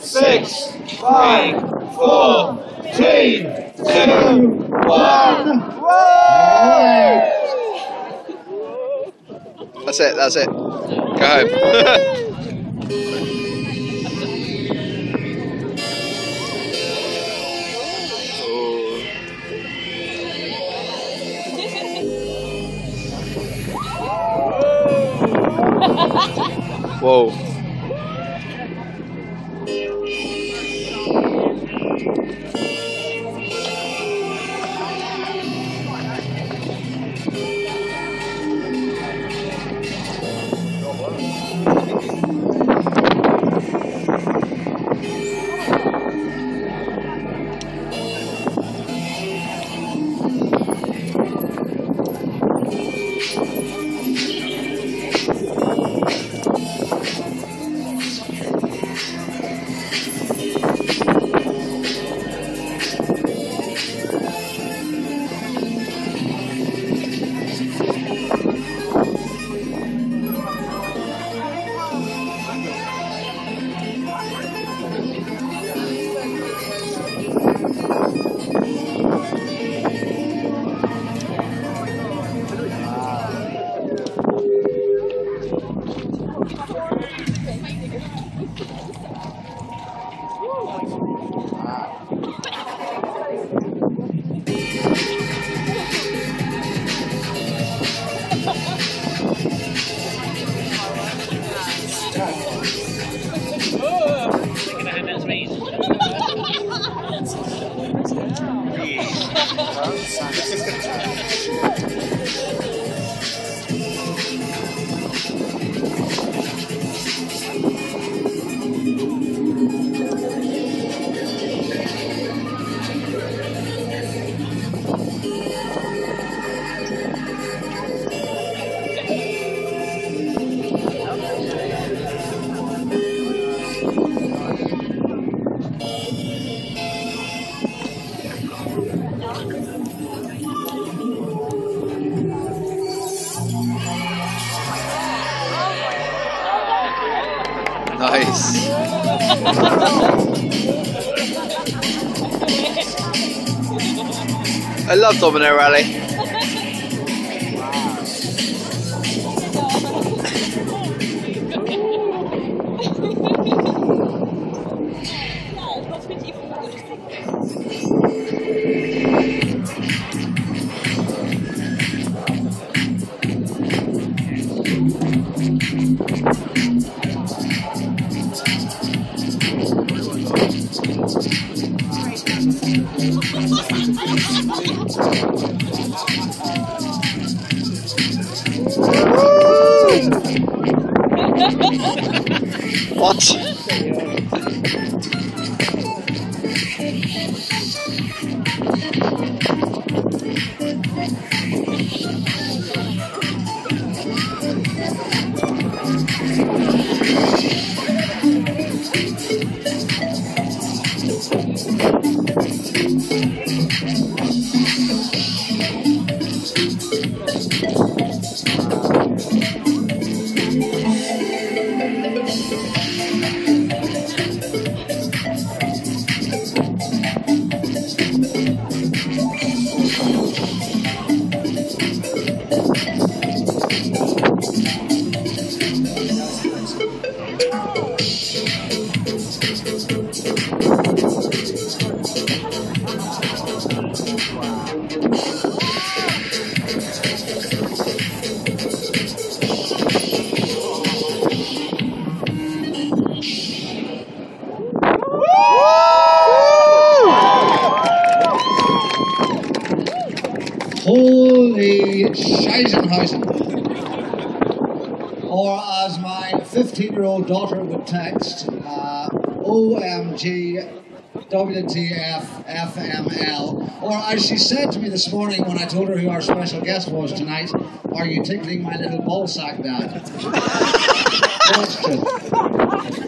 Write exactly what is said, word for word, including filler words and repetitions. six, five, four, three, two, one. That's it, that's it. Go home. Whoa. Nice. I love Domino Rally. What? Holy Scheisenhausen, or as my fifteen-year-old daughter would text, uh, O M G, W T F, F M L, or as she said to me this morning when I told her who our special guest was tonight, "Are you tickling my little ballsack, Dad?" Question.